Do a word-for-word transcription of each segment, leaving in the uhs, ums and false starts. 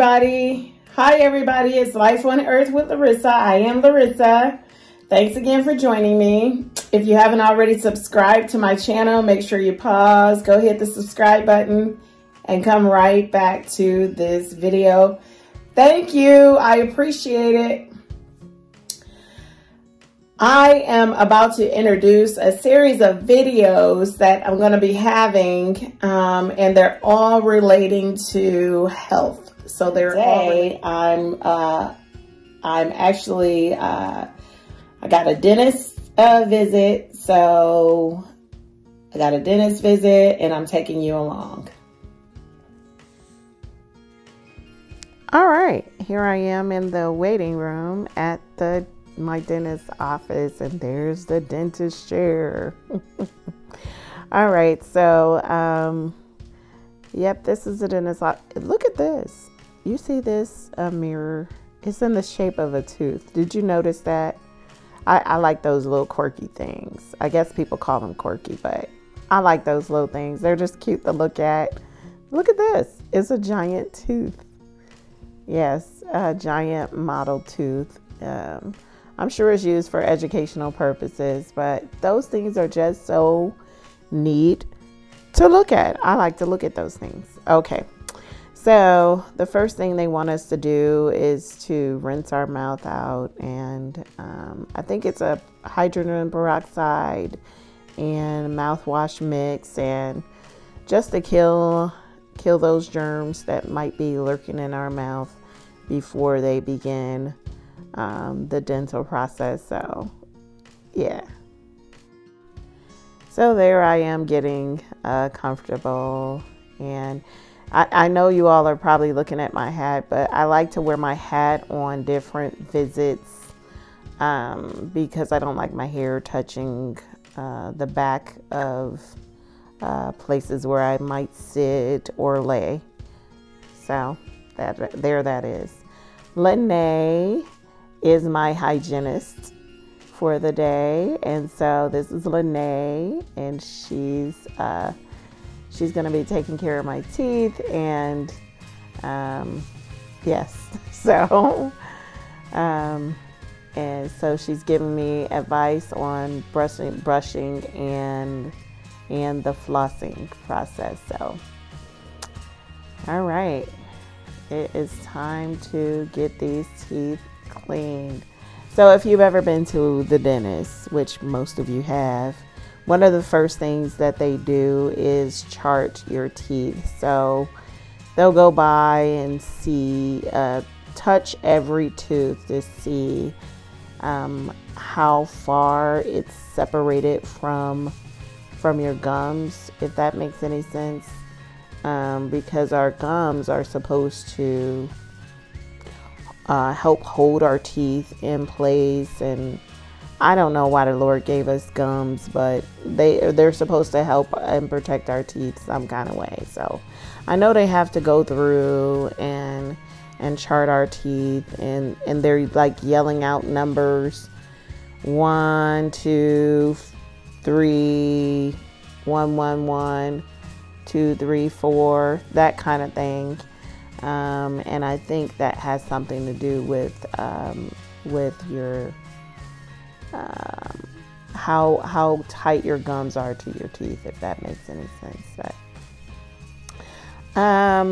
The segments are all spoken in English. everybody. Hi, everybody. It's Life on Earth with Larissa. I am Larissa. Thanks again for joining me. If you haven't already subscribed to my channel, make sure you pause, go hit the subscribe button, and come right back to this video. Thank you. I appreciate it. I am about to introduce a series of videos that I'm going to be having, um, and they're all relating to health. So they're today, I'm, uh, I'm actually, uh, I got a dentist uh, visit. So I got a dentist visit and I'm taking you along. All right, here I am in the waiting room at the my dentist's office, and there's the dentist chair. All right, so um yep, this is the dentist office. Look at this. You see this uh, mirror? It's in the shape of a tooth. Did you notice that? I, I like those little quirky things. I guess people call them quirky, but I like those little things. They're just cute to look at. Look at this. It's a giant tooth. Yes, a giant model tooth. um I'm sure it's used for educational purposes, but those things are just so neat to look at. I like to look at those things. Okay, so the first thing they want us to do is to rinse our mouth out, and um, I think it's a hydrogen peroxide and mouthwash mix, and just to kill kill those germs that might be lurking in our mouth before they begin Um, the dental process. So yeah, so there I am getting uh, comfortable, and I, I know you all are probably looking at my hat, but I like to wear my hat on different visits um, because I don't like my hair touching uh, the back of uh, places where I might sit or lay. So that there that is. Lanae is my hygienist for the day, and so this is Lanae, and she's uh, she's gonna be taking care of my teeth, and um, yes, so um, and so she's giving me advice on brushing, brushing, and and the flossing process. So, all right, it is time to get these teeth cleaned. So if you've ever been to the dentist, which most of you have, one of the first things that they do is chart your teeth. So they'll go by and see, uh, touch every tooth to see um, how far it's separated from from your gums, if that makes any sense, um, because our gums are supposed to Uh, help hold our teeth in place. And I don't know why the Lord gave us gums, but they, they're supposed to help and protect our teeth some kind of way. So I know they have to go through and and chart our teeth, and, and they're like yelling out numbers. One, two, three, one, one, one, two, three, four, that kind of thing. Um, and I think that has something to do with um, with your um, how how tight your gums are to your teeth, if that makes any sense. But, um,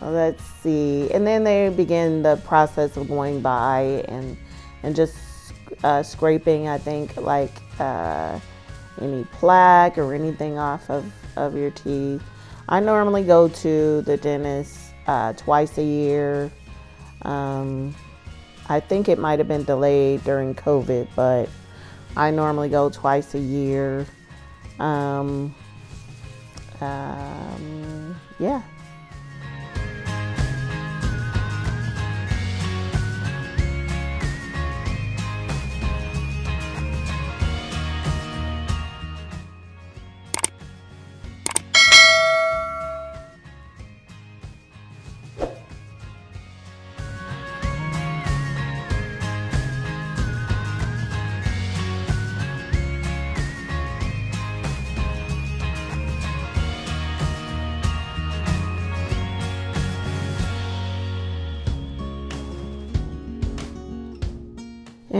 let's see, and then they begin the process of going by and and just uh, scraping, I think, like uh, any plaque or anything off of of your teeth. I normally go to the dentist Uh, twice a year. Um, I think it might have been delayed during COVID, but I normally go twice a year. Um, um, yeah.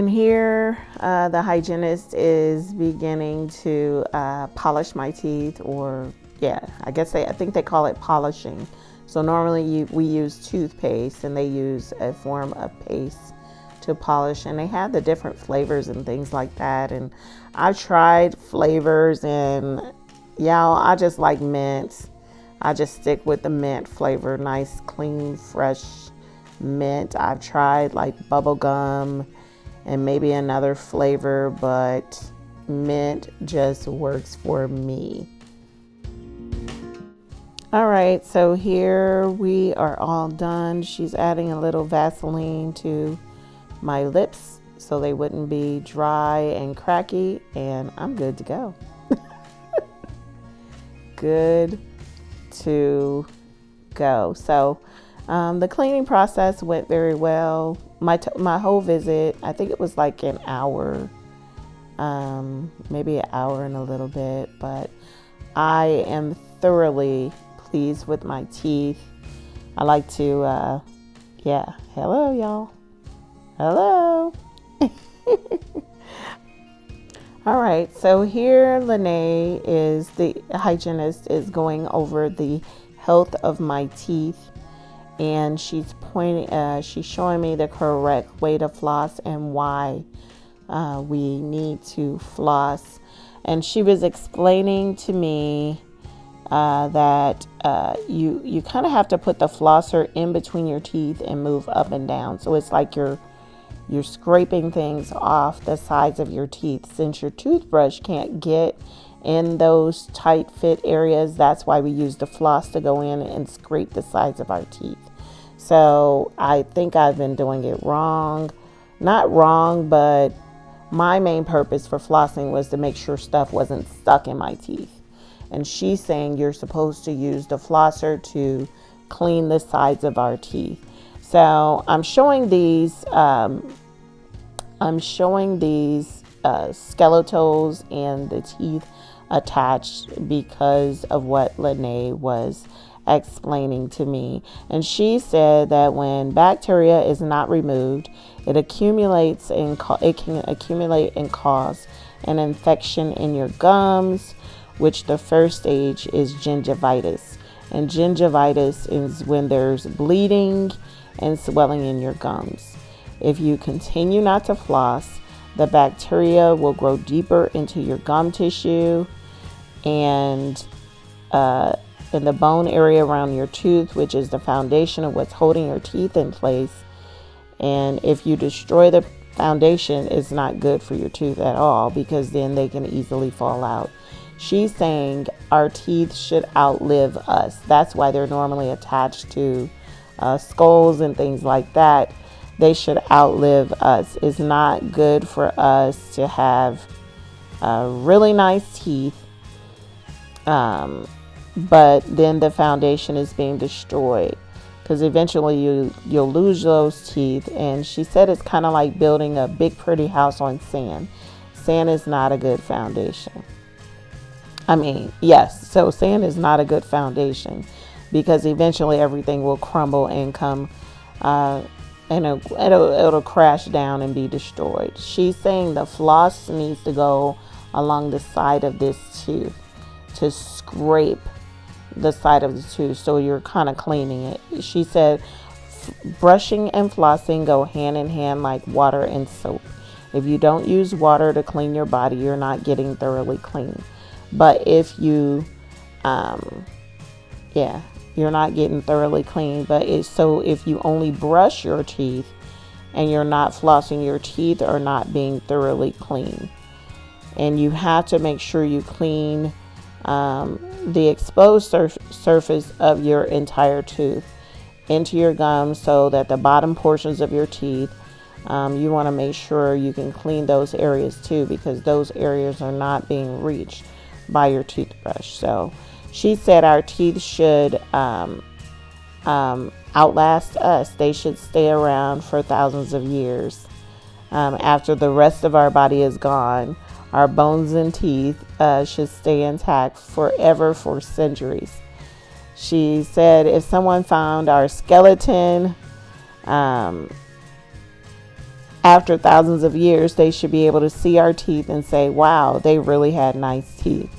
And here, uh, the hygienist is beginning to uh, polish my teeth, or yeah, I guess they, I think they call it polishing. So normally you, we use toothpaste, and they use a form of paste to polish, and they have the different flavors and things like that. And I've tried flavors, and y'all, I just like mint. I just stick with the mint flavor, nice, clean, fresh mint. I've tried like bubble gum and maybe another flavor, but mint just works for me. All right, so here we are all done. She's adding a little Vaseline to my lips so they wouldn't be dry and cracky, and I'm good to go. Good to go. So um, the cleaning process went very well. My, t my whole visit, I think it was like an hour, um, maybe an hour and a little bit, but I am thoroughly pleased with my teeth. I like to, uh, yeah, hello y'all, hello. All right, so here Lanae is, the hygienist is going over the health of my teeth, and she's pointing, uh, she's showing me the correct way to floss and why uh, we need to floss. And she was explaining to me uh, that uh, you you kind of have to put the flosser in between your teeth and move up and down. So it's like you're you're scraping things off the sides of your teeth, since your toothbrush can't get in those tight fit areas. That's why we use the floss to go in and scrape the sides of our teeth. So I think I've been doing it wrong. Not wrong, but my main purpose for flossing was to make sure stuff wasn't stuck in my teeth. And she's saying you're supposed to use the flosser to clean the sides of our teeth. So I'm showing these, um, I'm showing these uh, skeletals and the teeth attached because of what Lanae was explaining to me. And she said that when bacteria is not removed, it accumulates and it can accumulate and cause an infection in your gums, which the first stage is gingivitis. And gingivitis is when there's bleeding and swelling in your gums. If you continue not to floss, the bacteria will grow deeper into your gum tissue and uh, in the bone area around your tooth, which is the foundation of what's holding your teeth in place. And if you destroy the foundation, it's not good for your tooth at all, because then they can easily fall out. She's saying our teeth should outlive us. That's why they're normally attached to uh, skulls and things like that. They should outlive us. It's not good for us to have uh, really nice teeth, um, but then the foundation is being destroyed, because eventually you, you'll lose those teeth. And she said it's kind of like building a big pretty house on sand. Sand is not a good foundation. I mean, yes, so sand is not a good foundation, because eventually everything will crumble and come uh, and it'll, it'll, it'll crash down and be destroyed. She's saying the floss needs to go along the side of this tooth to scrape the side of the tooth, so you're kind of cleaning it. She said brushing and flossing go hand in hand like water and soap. If you don't use water to clean your body, you're not getting thoroughly clean. But if you um yeah you're not getting thoroughly clean, but it's so if you only brush your teeth and you're not flossing, your teeth are not being thoroughly clean. And you have to make sure you clean Um, the exposed surf surface of your entire tooth into your gums, so that the bottom portions of your teeth, um, you want to make sure you can clean those areas too, because those areas are not being reached by your toothbrush. So she said our teeth should um, um, outlast us. They should stay around for thousands of years um, after the rest of our body is gone. Our bones and teeth uh, should stay intact forever, for centuries. She said if someone found our skeleton, um, after thousands of years, they should be able to see our teeth and say, wow, they really had nice teeth.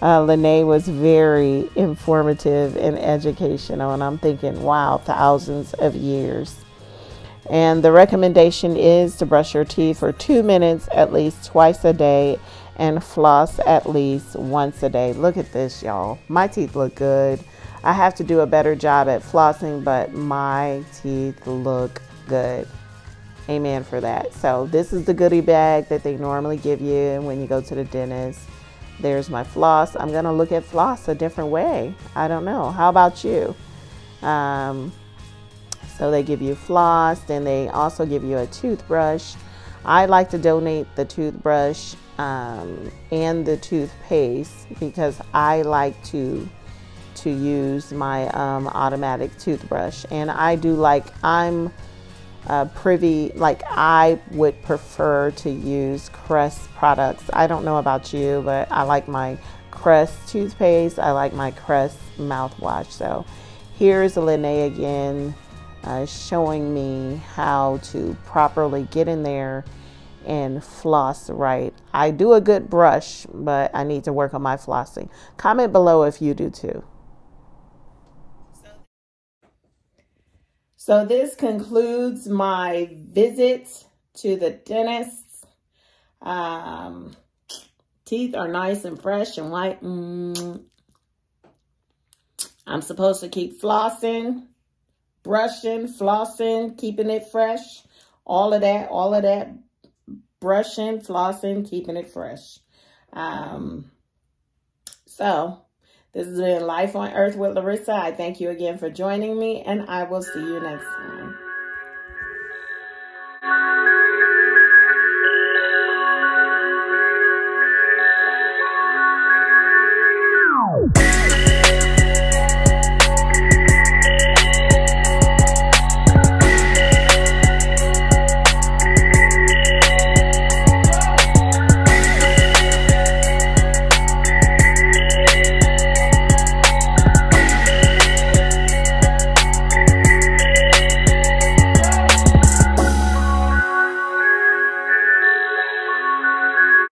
Uh, Lanae was very informative and educational, and I'm thinking, wow, thousands of years. And the recommendation is to brush your teeth for two minutes at least twice a day and floss at least once a day. Look at this, y'all. My teeth look good. I have to do a better job at flossing, but my teeth look good. Amen for that. So this is the goodie bag that they normally give you when you go to the dentist. There's my floss. I'm going to look at floss a different way. I don't know. How about you? Um, so they give you floss. Then they also give you a toothbrush. I like to donate the toothbrush um, and the toothpaste because I like to to use my um, automatic toothbrush, and I do like I'm uh, privy like I would prefer to use Crest products. I don't know about you, but I like my Crest toothpaste, I like my Crest mouthwash. So here's Lanae again uh, showing me how to properly get in there and floss right. I do a good brush, but I need to work on my flossing. Comment below if you do too. So this concludes my visit to the dentist. Um, teeth are nice and fresh and white. Mm. I'm supposed to keep flossing, brushing, flossing, keeping it fresh. All of that, all of that. Brushing, flossing, keeping it fresh. Um, so... This has been Life on Earth with Larissa. I thank you again for joining me, and I will see you next time.